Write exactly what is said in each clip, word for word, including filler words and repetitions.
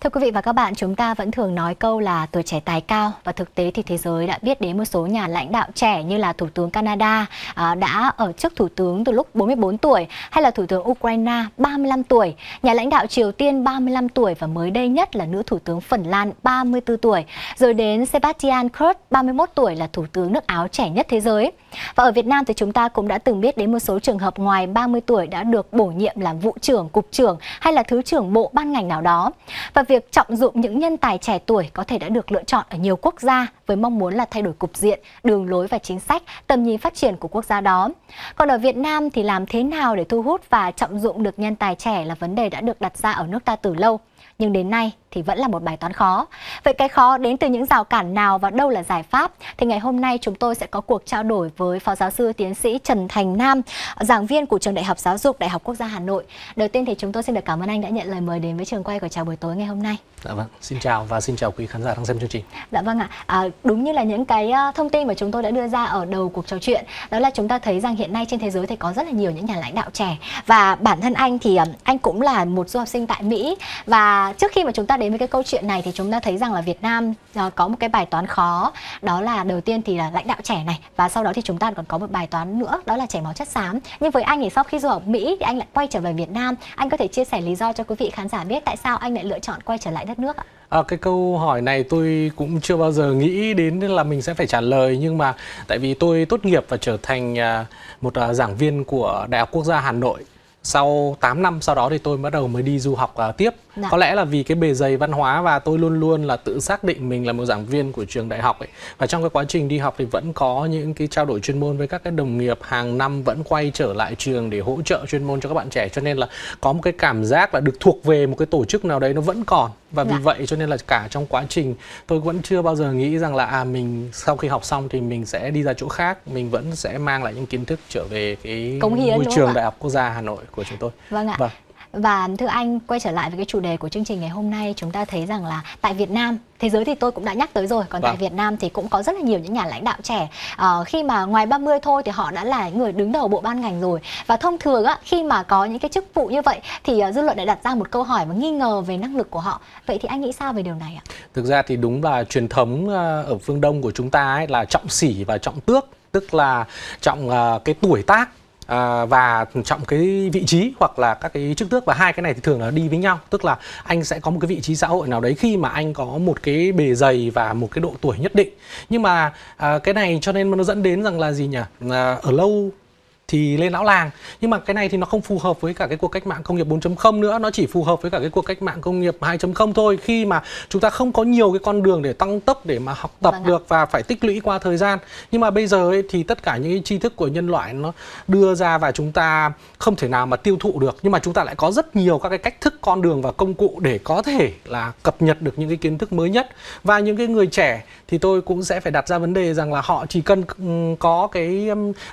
Thưa quý vị và các bạn, chúng ta vẫn thường nói câu là tuổi trẻ tài cao, và thực tế thì thế giới đã biết đến một số nhà lãnh đạo trẻ như là Thủ tướng Canada đã ở chức Thủ tướng từ lúc bốn mươi bốn tuổi, hay là Thủ tướng Ukraine ba mươi lăm tuổi, nhà lãnh đạo Triều Tiên ba mươi lăm tuổi và mới đây nhất là nữ Thủ tướng Phần Lan ba mươi tư tuổi, rồi đến Sebastian Kurz ba mươi mốt tuổi là Thủ tướng nước Áo trẻ nhất thế giới. Và ở Việt Nam thì chúng ta cũng đã từng biết đến một số trường hợp ngoài ba mươi tuổi đã được bổ nhiệm làm vụ trưởng, cục trưởng hay là thứ trưởng bộ ban ngành nào đó. Và việc trọng dụng những nhân tài trẻ tuổi có thể đã được lựa chọn ở nhiều quốc gia với mong muốn là thay đổi cục diện, đường lối và chính sách, tầm nhìn phát triển của quốc gia đó. Còn ở Việt Nam thì làm thế nào để thu hút và trọng dụng được nhân tài trẻ là vấn đề đã được đặt ra ở nước ta từ lâu. Nhưng đến nay thì vẫn là một bài toán khó. Vậy cái khó đến từ những rào cản nào và đâu là giải pháp? Thì ngày hôm nay chúng tôi sẽ có cuộc trao đổi với Phó Giáo sư Tiến sĩ Trần Thành Nam, giảng viên của Trường Đại học Giáo dục, Đại học Quốc gia Hà Nội. Đầu tiên thì chúng tôi xin được cảm ơn anh đã nhận lời mời đến với trường quay của Chào Buổi Tối ngày hôm nay. Dạ vâng, xin chào và xin chào quý khán giả đang xem chương trình. Dạ vâng ạ, à, đúng như là những cái thông tin mà chúng tôi đã đưa ra ở đầu cuộc trò chuyện, đó là chúng ta thấy rằng hiện nay trên thế giới thì có rất là nhiều những nhà lãnh đạo trẻ. Và bản thân anh thì anh cũng là một du học sinh tại Mỹ, và trước khi mà chúng ta đến với cái câu chuyện này thì chúng ta thấy rằng là Việt Nam có một cái bài toán khó, đó là đầu tiên thì là lãnh đạo trẻ này, và sau đó thì chúng ta còn có một bài toán nữa, đó là chảy máu chất xám. Nhưng với anh thì sau khi du học Mỹ thì anh lại quay trở về Việt Nam, anh có thể chia sẻ lý do cho quý vị khán giả biết tại sao anh lại lựa chọn quay trở lại đất nước ạ? À, cái câu hỏi này tôi cũng chưa bao giờ nghĩ đến là mình sẽ phải trả lời, nhưng mà tại vì tôi tốt nghiệp và trở thành một giảng viên của Đại học Quốc gia Hà Nội. Sau tám năm sau đó thì tôi bắt đầu mới đi du học uh, tiếp. Đã. Có lẽ là vì cái bề dày văn hóa, và tôi luôn luôn là tự xác định mình là một giảng viên của trường đại học ấy. Và trong cái quá trình đi học thì vẫn có những cái trao đổi chuyên môn với các cái đồng nghiệp, hàng năm vẫn quay trở lại trường để hỗ trợ chuyên môn cho các bạn trẻ. Cho nên là có một cái cảm giác là được thuộc về một cái tổ chức nào đấy nó vẫn còn. Và vì Đã. vậy cho nên là cả trong quá trình tôi vẫn chưa bao giờ nghĩ rằng là à, mình sau khi học xong thì mình sẽ đi ra chỗ khác. Mình vẫn sẽ mang lại những kiến thức trở về cái môi trường Đại học Quốc gia Hà Nội của chúng tôi. Vâng ạ. Và, và thưa anh, quay trở lại với cái chủ đề của chương trình ngày hôm nay, chúng ta thấy rằng là tại Việt Nam, thế giới thì tôi cũng đã nhắc tới rồi, còn vâng. tại Việt Nam thì cũng có rất là nhiều những nhà lãnh đạo trẻ. Ờ, khi mà ngoài ba mươi thôi thì họ đã là người đứng đầu bộ ban ngành rồi. Và thông thường á, khi mà có những cái chức vụ như vậy thì dư luận đã đặt ra một câu hỏi và nghi ngờ về năng lực của họ. Vậy thì anh nghĩ sao về điều này ạ? Thực ra thì đúng là truyền thống ở phương Đông của chúng ta ấy là trọng sỉ và trọng tước, tức là trọng cái tuổi tác À, và trọng cái vị trí hoặc là các cái chức tước, và hai cái này thì thường là đi với nhau, tức là anh sẽ có một cái vị trí xã hội nào đấy khi mà anh có một cái bề dày và một cái độ tuổi nhất định. Nhưng mà à, cái này cho nên nó dẫn đến rằng là gì nhỉ, à, ở lâu thì lên lão làng. Nhưng mà cái này thì nó không phù hợp với cả cái cuộc cách mạng công nghiệp bốn chấm không nữa, nó chỉ phù hợp với cả cái cuộc cách mạng công nghiệp hai chấm không thôi, khi mà chúng ta không có nhiều cái con đường để tăng tốc, để mà học tập vâng được ạ. và phải tích lũy qua thời gian. Nhưng mà bây giờ ấy, thì tất cả những cái tri thức của nhân loại nó đưa ra và chúng ta không thể nào mà tiêu thụ được, nhưng mà chúng ta lại có rất nhiều các cái cách thức, con đường và công cụ để có thể là cập nhật được những cái kiến thức mới nhất. Và những cái người trẻ thì tôi cũng sẽ phải đặt ra vấn đề rằng là họ chỉ cần có cái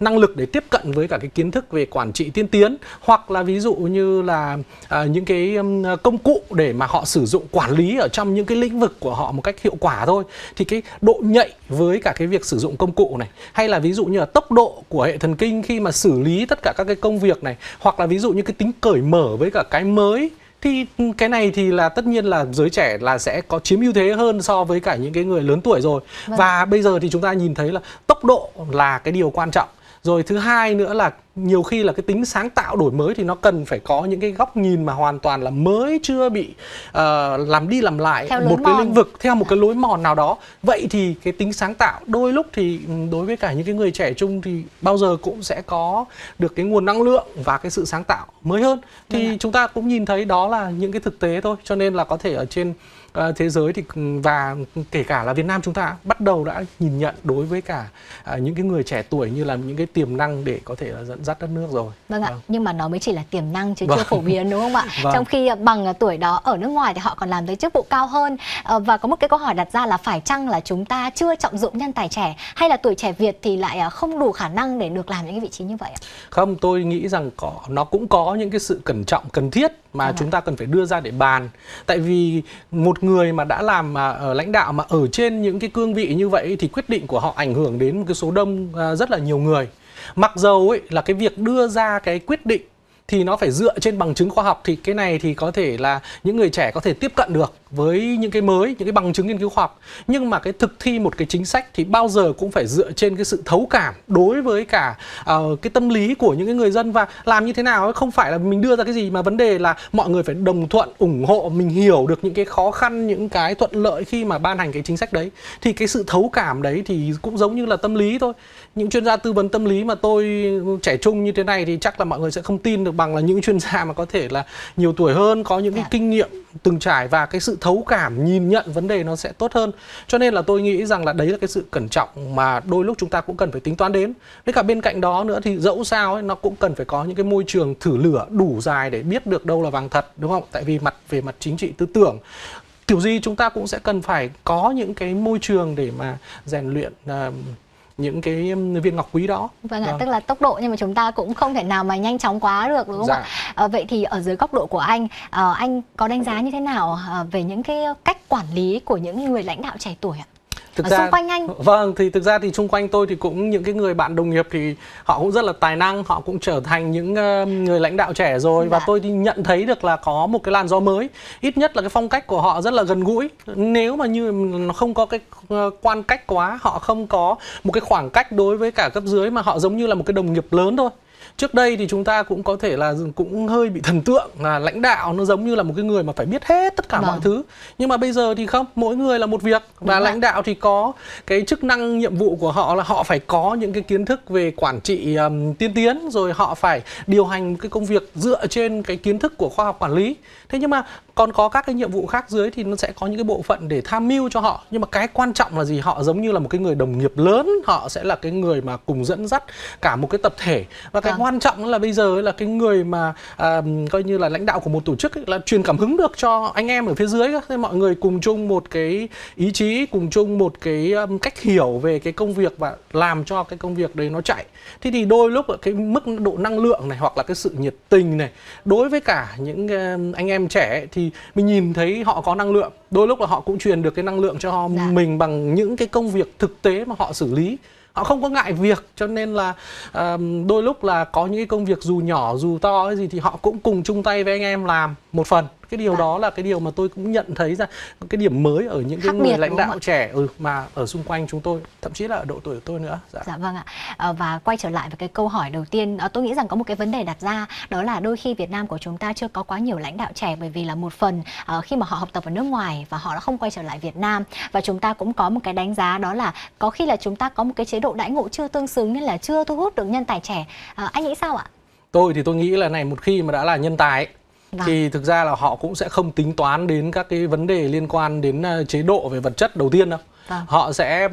năng lực để tiếp cận với với cả cái kiến thức về quản trị tiên tiến, hoặc là ví dụ như là à, những cái um, công cụ để mà họ sử dụng quản lý ở trong những cái lĩnh vực của họ một cách hiệu quả thôi. Thì cái độ nhạy với cả cái việc sử dụng công cụ này, hay là ví dụ như là tốc độ của hệ thần kinh khi mà xử lý tất cả các cái công việc này, hoặc là ví dụ như cái tính cởi mở với cả cái mới, thì cái này thì là tất nhiên là giới trẻ là sẽ có chiếm ưu thế hơn so với cả những cái người lớn tuổi rồi. Vâng. Và bây giờ thì chúng ta nhìn thấy là tốc độ là cái điều quan trọng. Rồi thứ hai nữa là nhiều khi là cái tính sáng tạo đổi mới thì nó cần phải có những cái góc nhìn mà hoàn toàn là mới, chưa bị uh, làm đi làm lại một cái lĩnh vực theo một cái lối mòn nào đó. Vậy thì cái tính sáng tạo đôi lúc thì đối với cả những cái người trẻ trung thì bao giờ cũng sẽ có được cái nguồn năng lượng và cái sự sáng tạo mới hơn. Thì chúng ta cũng nhìn thấy đó là những cái thực tế thôi. Cho nên là có thể ở trên uh, thế giới thì và kể cả là Việt Nam chúng ta bắt đầu đã nhìn nhận đối với cả uh, những cái người trẻ tuổi như là những cái tiềm năng để có thể là dẫn dắt đất nước rồi. Vâng ạ, vâng. Nhưng mà nó mới chỉ là tiềm năng chứ vâng. chưa phổ biến, đúng không ạ? Vâng. Trong khi bằng tuổi đó ở nước ngoài thì họ còn làm tới chức vụ cao hơn. Và có một cái câu hỏi đặt ra là phải chăng là chúng ta chưa trọng dụng nhân tài trẻ, hay là tuổi trẻ Việt thì lại không đủ khả năng để được làm những cái vị trí như vậy ạ? Không, tôi nghĩ rằng có, nó cũng có những cái sự cẩn trọng cần thiết mà vâng. chúng ta cần phải đưa ra để bàn. Tại vì một người mà đã làm mà ở lãnh đạo mà ở trên những cái cương vị như vậy thì quyết định của họ ảnh hưởng đến một cái số đông rất là nhiều người. Mặc dầu ấy, là cái việc đưa ra cái quyết định thì nó phải dựa trên bằng chứng khoa học, thì cái này thì có thể là những người trẻ có thể tiếp cận được với những cái mới, những cái bằng chứng nghiên cứu khoa học. Nhưng mà cái thực thi một cái chính sách thì bao giờ cũng phải dựa trên cái sự thấu cảm đối với cả uh, cái tâm lý của những cái người dân, và làm như thế nào ấy, không phải là mình đưa ra cái gì mà vấn đề là mọi người phải đồng thuận, ủng hộ, mình hiểu được những cái khó khăn, những cái thuận lợi khi mà ban hành cái chính sách đấy. Thì cái sự thấu cảm đấy thì cũng giống như là tâm lý thôi. Những chuyên gia tư vấn tâm lý mà tôi trẻ trung như thế này thì chắc là mọi người sẽ không tin được bằng là những chuyên gia mà có thể là nhiều tuổi hơn, có những cái kinh nghiệm từng trải, và cái sự thấu cảm nhìn nhận vấn đề nó sẽ tốt hơn. Cho nên là tôi nghĩ rằng là đấy là cái sự cẩn trọng mà đôi lúc chúng ta cũng cần phải tính toán đến. Với cả bên cạnh đó nữa thì dẫu sao ấy, nó cũng cần phải có những cái môi trường thử lửa đủ dài để biết được đâu là vàng thật, đúng không? Tại vì mặt về mặt chính trị tư tưởng, kiểu gì chúng ta cũng sẽ cần phải có những cái môi trường để mà rèn luyện uh, những cái viên ngọc quý đó. Vâng ạ, à, tức là tốc độ nhưng mà chúng ta cũng không thể nào mà nhanh chóng quá được, đúng không dạ. ạ? À, vậy thì ở dưới góc độ của anh, à, anh có đánh giá như thế nào về những cái cách quản lý của những người lãnh đạo trẻ tuổi ạ? Thực ra, xung quanh anh. Vâng, thì thực ra thì xung quanh tôi thì cũng những cái người bạn đồng nghiệp thì họ cũng rất là tài năng, họ cũng trở thành những người lãnh đạo trẻ rồi dạ. Và tôi thì nhận thấy được là có một cái làn gió mới, ít nhất là cái phong cách của họ rất là gần gũi. Nếu mà như nó không có cái quan cách quá, họ không có một cái khoảng cách đối với cả cấp dưới, mà họ giống như là một cái đồng nghiệp lớn thôi. Trước đây thì chúng ta cũng có thể là cũng hơi bị thần tượng là lãnh đạo nó giống như là một cái người mà phải biết hết tất cả vâng. mọi thứ. Nhưng mà bây giờ thì không, mỗi người là một việc. Và đúng lãnh vậy. đạo thì có cái chức năng nhiệm vụ của họ là họ phải có những cái kiến thức về quản trị um, tiên tiến, rồi họ phải điều hành cái công việc dựa trên cái kiến thức của khoa học quản lý. Thế nhưng mà còn có các cái nhiệm vụ khác dưới thì nó sẽ có những cái bộ phận để tham mưu cho họ. Nhưng mà cái quan trọng là gì? Họ giống như là một cái người đồng nghiệp lớn, họ sẽ là cái người mà cùng dẫn dắt cả một cái tập thể. Và cái vâng. quan trọng là bây giờ là cái người mà à, coi như là lãnh đạo của một tổ chức ấy, là truyền cảm hứng được cho anh em ở phía dưới. Thế mọi người cùng chung một cái ý chí, cùng chung một cái cách hiểu về cái công việc và làm cho cái công việc đấy nó chạy. Thế thì đôi lúc cái mức độ năng lượng này hoặc là cái sự nhiệt tình này đối với cả những anh em trẻ ấy, thì mình nhìn thấy họ có năng lượng. Đôi lúc là họ cũng truyền được cái năng lượng cho họ dạ. mình bằng những cái công việc thực tế mà họ xử lý. Họ không có ngại việc, cho nên là um, đôi lúc là có những cái công việc dù nhỏ dù to cái gì thì họ cũng cùng chung tay với anh em làm một phần. Cái điều à. đó là cái điều mà tôi cũng nhận thấy ra cái điểm mới ở những cái người lãnh đạo trẻ ừ, mà ở xung quanh chúng tôi, thậm chí là ở độ tuổi của tôi nữa. Dạ, dạ vâng ạ. À, và quay trở lại với cái câu hỏi đầu tiên, à, tôi nghĩ rằng có một cái vấn đề đặt ra, đó là đôi khi Việt Nam của chúng ta chưa có quá nhiều lãnh đạo trẻ, bởi vì là một phần à, khi mà họ học tập ở nước ngoài và họ đã không quay trở lại Việt Nam, và chúng ta cũng có một cái đánh giá đó là có khi là chúng ta có một cái chế độ đãi ngộ chưa tương xứng nên là chưa thu hút được nhân tài trẻ. À, anh nghĩ sao ạ? Tôi thì tôi nghĩ là này, một khi mà đã là nhân tài ấy, Vâng. thì thực ra là họ cũng sẽ không tính toán đến các cái vấn đề liên quan đến chế độ về vật chất đầu tiên đâu. Vâng. Họ sẽ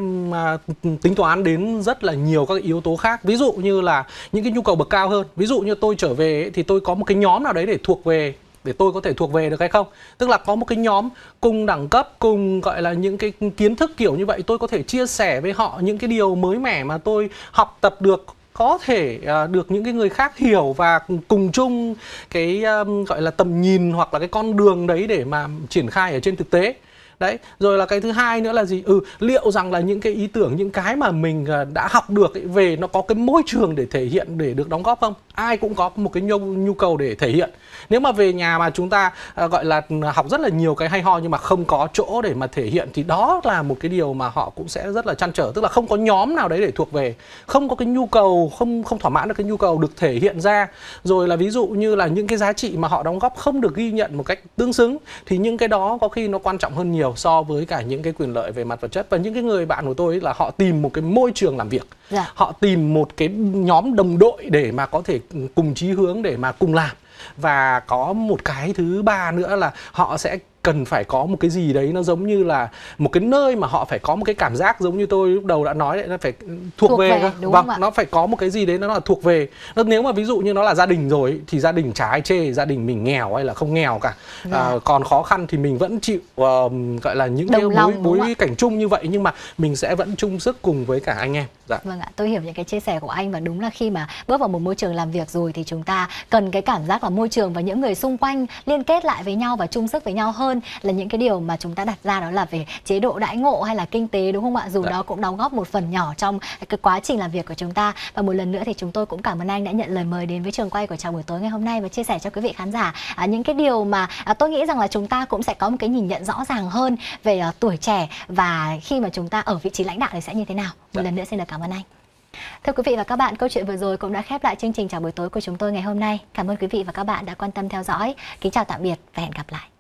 tính toán đến rất là nhiều các yếu tố khác. Ví dụ như là những cái nhu cầu bậc cao hơn. Ví dụ như tôi trở về ấy, thì tôi có một cái nhóm nào đấy để thuộc về, để tôi có thể thuộc về được hay không? Tức là có một cái nhóm cùng đẳng cấp, cùng gọi là những cái kiến thức kiểu như vậy. Tôi có thể chia sẻ với họ những cái điều mới mẻ mà tôi học tập được, có thể được những cái người khác hiểu và cùng chung cái gọi là tầm nhìn hoặc là cái con đường đấy để mà triển khai ở trên thực tế. Đấy, rồi là cái thứ hai nữa là gì? Ừ, liệu rằng là những cái ý tưởng, những cái mà mình đã học được ấy, về nó có cái môi trường để thể hiện, để được đóng góp không? Ai cũng có một cái nhu, nhu cầu để thể hiện. Nếu mà về nhà mà chúng ta à, gọi là học rất là nhiều cái hay ho nhưng mà không có chỗ để mà thể hiện, thì đó là một cái điều mà họ cũng sẽ rất là trăn trở. Tức là không có nhóm nào đấy để thuộc về, không có cái nhu cầu, không không thỏa mãn được cái nhu cầu được thể hiện ra. Rồi là ví dụ như là những cái giá trị mà họ đóng góp không được ghi nhận một cách tương xứng, thì những cái đó có khi nó quan trọng hơn nhiều so với cả những cái quyền lợi về mặt vật chất. Và những cái người bạn của tôi ấy là họ tìm một cái môi trường làm việc, dạ. họ tìm một cái nhóm đồng đội để mà có thể cùng chí hướng, để mà cùng làm. Và có một cái thứ ba nữa là họ sẽ cần phải có một cái gì đấy nó giống như là một cái nơi mà họ phải có một cái cảm giác, giống như tôi lúc đầu đã nói đấy, nó phải thuộc, thuộc về, về đúng vâng, không nó phải có một cái gì đấy nó là thuộc về. Nếu mà ví dụ như nó là gia đình rồi thì gia đình chả ai chê gia đình mình nghèo hay là không nghèo cả, dạ. à, còn khó khăn thì mình vẫn chịu uh, gọi là những Đồng cái bối, bối cảnh chung như vậy, nhưng mà mình sẽ vẫn chung sức cùng với cả anh em. Dạ. Vâng ạ, tôi hiểu những cái chia sẻ của anh, và đúng là khi mà bước vào một môi trường làm việc rồi thì chúng ta cần cái cảm giác là môi trường và những người xung quanh liên kết lại với nhau và chung sức với nhau hơn, hơn là những cái điều mà chúng ta đặt ra, đó là về chế độ đãi ngộ hay là kinh tế, đúng không ạ? Dù dạ. đó cũng đóng góp một phần nhỏ trong cái quá trình làm việc của chúng ta. Và một lần nữa thì chúng tôi cũng cảm ơn anh đã nhận lời mời đến với trường quay của Chào Buổi Tối ngày hôm nay và chia sẻ cho quý vị khán giả à, những cái điều mà à, tôi nghĩ rằng là chúng ta cũng sẽ có một cái nhìn nhận rõ ràng hơn về à, tuổi trẻ và khi mà chúng ta ở vị trí lãnh đạo thì sẽ như thế nào. Một dạ. lần nữa xin được cảm ơn anh. Thưa quý vị và các bạn, câu chuyện vừa rồi cũng đã khép lại chương trình Chào Buổi Tối của chúng tôi ngày hôm nay. Cảm ơn quý vị và các bạn đã quan tâm theo dõi. Kính chào tạm biệt và hẹn gặp lại.